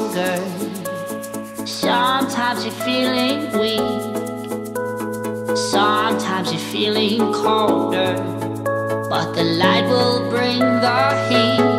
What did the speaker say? stronger. Sometimes you're feeling weak, sometimes you're feeling colder, but the light will bring the heat.